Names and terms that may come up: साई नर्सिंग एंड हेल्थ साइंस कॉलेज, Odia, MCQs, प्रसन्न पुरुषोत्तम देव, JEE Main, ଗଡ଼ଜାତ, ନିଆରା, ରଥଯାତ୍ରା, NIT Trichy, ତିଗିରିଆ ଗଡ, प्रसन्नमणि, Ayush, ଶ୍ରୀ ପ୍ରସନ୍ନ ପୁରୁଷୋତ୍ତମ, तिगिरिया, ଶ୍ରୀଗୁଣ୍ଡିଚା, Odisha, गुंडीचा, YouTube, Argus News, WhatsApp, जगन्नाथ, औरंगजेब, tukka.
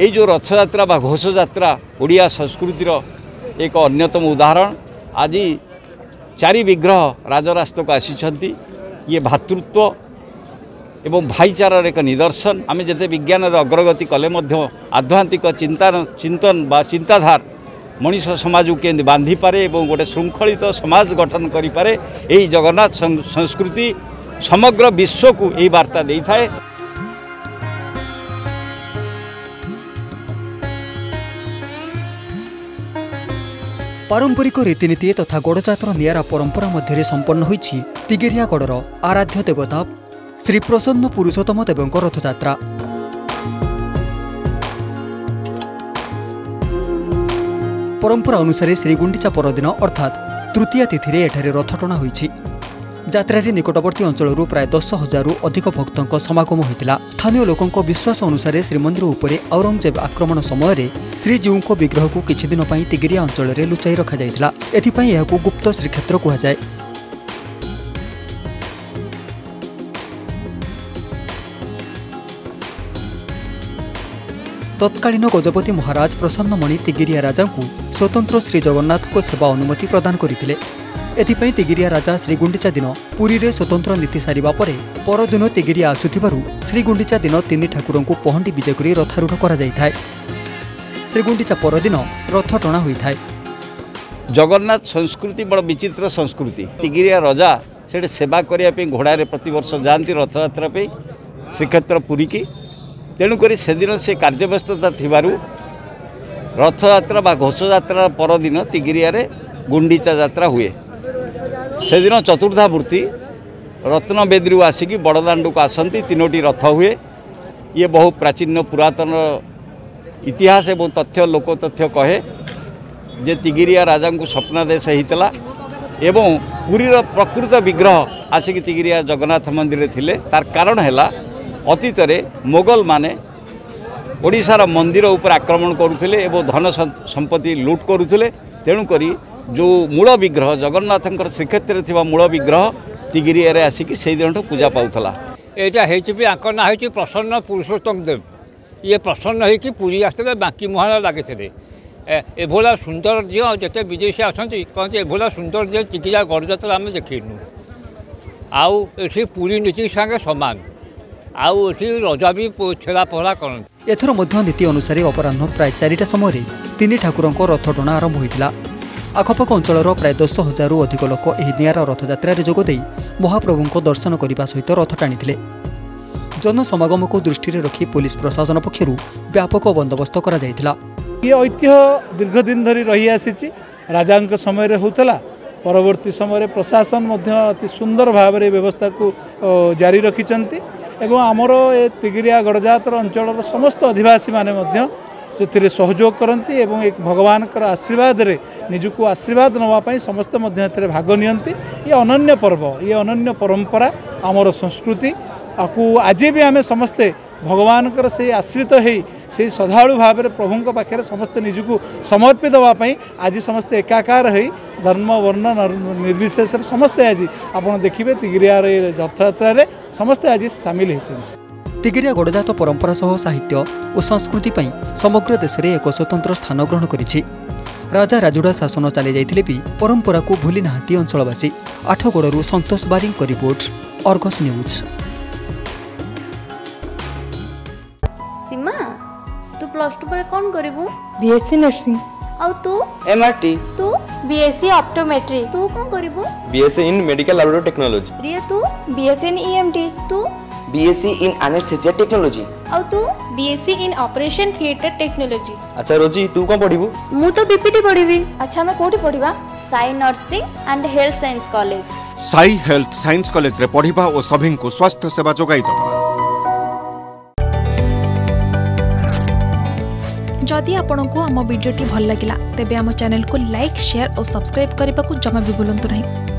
ये जो रथ यात्रा बा घोष यात्रा ओडिया संस्कृतिर एक अन्यतम उदाहरण। आज चारि विग्रह राजरास्ता को आसी ये भातृत्व एवं भाईचारार एक निदर्शन। आम जिते विज्ञान अग्रगति कले आध्यात्मिक चिंतन बा चिंताधार मनीष समाज को केमी बांधि पारे और गोटे श्रृंखलित समाज गठन करि पारे। यही जगन्नाथ संस्कृति समग्र विश्व को यही वार्ता दे थाए। पारंपरिक रीतिनीति तथा गड़जातर नियारा परंपरा मध्य संपन्न होइछि तिगिरिया गडर आराध्य देवता श्री प्रसन्न पुरुषोत्तम देवंक रथयात्रा। परंपरा अनुसार श्रीगुंडीचा परदिन अर्थात तृतीया तिथि एठारे रथ टणा होइछि। यात्रारे निकटवर्ती अंचलरू प्राय 10,000 अधिक भक्तों समागम होता। स्थानीय लोकों विश्वास अनुसार श्रीमंदिर उपरे औरंगजेब आक्रमण समय श्रीजीवों विग्रह को किछि दिन पई तिगिरिया अंचल में लुचाई रखा जायतिला। एथिपई एहाकू गुप्त श्रीक्षेत्र कहा जाय। तत्कालीन गजपति महाराज प्रसन्नमणि तिगिरिया राजा को स्वतंत्र श्री जगन्नाथ को सेवा अनुमति प्रदान करते। एथिपई तिगिरिया राजा श्रीगुंडीचा दिन पुरी रे स्वतंत्र नीति सारिबा परे परदिन तिगिरिया आसुथिबारु श्रीगुंडीचा दिन 3 ठाकुरंकु पहंडी विजय करी रथारूढ करा जायथाय। श्रीगुंडीचा परदिन रथ टणा होइथाय। जगन्नाथ संस्कृति बड़ विचित्र संस्कृति। तिगिरिया राजा सेटे सेवा करिया पे घोड़ा रे प्रतिवर्ष जांती रथ यात्रा पे श्रीक्षेत्र पुरी की। तेणु करी से दिन से कार्यव्यस्तता थिबारु रथ यात्रा बा घोष यात्रा परदिन तिगिरिया रे गुंडीचा यात्रा हुए। से दिन चतुर्धा मूर्ति रत्न बेद्री आसिकी बड़दाण्ड को आसती। 3टी रथ हुए। ये बहु प्राचीन पुरातन इतिहास एवं तथ्य लोक तथ्य कहे जे तिगिरिया राजा को स्वप्नादेश होता एवं पुरीर प्रकृत विग्रह आसिकी तिगिरिया जगन्नाथ मंदिर में थिले। तार कारण है अतीत मोगल माने ओडिशार मंदिर उपर आक्रमण करुले एवं धन संपत्ति लूट करुले। तेणुक जो मूल विग्रह जगन्नाथ श्रीक्षेत्र थी मूल विग्रह तिगिरिया आसिकी से दिन पूजा पाला। यहाँ है आंक ना हो प्रसन्न पुरुषोत्तम देव। ये प्रसन्न होकर पूरी आसते बांकी मुहां लगे एभला सुंदर झी जिते विदेशी आसती कहते एभला सुंदर झी तिगिरिया गड़ जात्रा आम देखनू आउ ये पूरी नीति संगे सामान आउ ये रजा भी छेड़ा पहरा करते। एथर नीति अनुसार अपराह प्राय 4टा समय 3 ठाकुरों रथ टणा आरंभ होता। आखपाख अंचल प्राय 10,000 अधिक लोक यह नियारा रथयात्रा जोगदे महाप्रभु दर्शन करने सहित रथ टाणी। जनसमागम को दृष्टि रखी पुलिस प्रशासन पक्षर व्यापक बंदोबस्त कर। ऐतिह्य दीर्घ दिन धरी रही आसी राजा समय होता। परवर्ती समय प्रशासन अति सुंदर भाव में व्यवस्था को जारी रखी। आमर ए तिगिरिया गड़जातर अंचल समस्त अधिवासी माने से सहयोग करती एवं एक भगवान कर आशीर्वाद रे निजुकु आशीर्वाद नवापाई समस्त भाग नियंती। ये अनन्य पर्व ये अनन्य परंपरा आमर संस्कृति आपको आज भी आम समस्ते भगवान कर से आश्रित हो श्रद्धालु भाव में प्रभु पाखे समस्ते निजुकु समर्पित होगापाई आज समस्ते एकाकार हो धर्म वर्ण निर्विशेष समस्ते आज आप देखिए तिगिरिया रथयात्रा समस्ते आज सामिल होती। तिगिरिया गडजात परंपरा सह साहित्य और संस्कृति पर समग्र देश में एक स्वतंत्र स्थान ग्रहण करिछि। राजा राजुड़ा शासन चली जाइथिले भी परंपरा को भूली नाहती अंचलवासी। आठगड़ू संतोष बारिंग की रिपोर्ट, अर्गस न्यूज। सीमा तू प्लस 2 पर कोन करबू? BSc nursing. और तू? एमआरटी। तू? BSc optometry. तू कोन करबू? BSc in medical laboratory technology. Riya तू? BSc in EMT. तू? BSc in anaesthesia technology. और तू? BSc in operation theatre technology. अच्छा रोजी तू कौन पढ़ीबू? मु तो बीपीटी पढ़ीबी। अच्छा मैं कोठी पढ़ीबा? साई नर्सिंग एंड हेल्थ साइंस कॉलेज। Sai health science college रे पढ़ीबा और सभी को स्वास्थ्य सेवा जोगाई दबा। जदि आपनको हम वीडियो टी भल लागिला तेबे हम चैनल को लाइक शेयर और सब्सक्राइब करबा को जमा भी भूलंतु नहीं।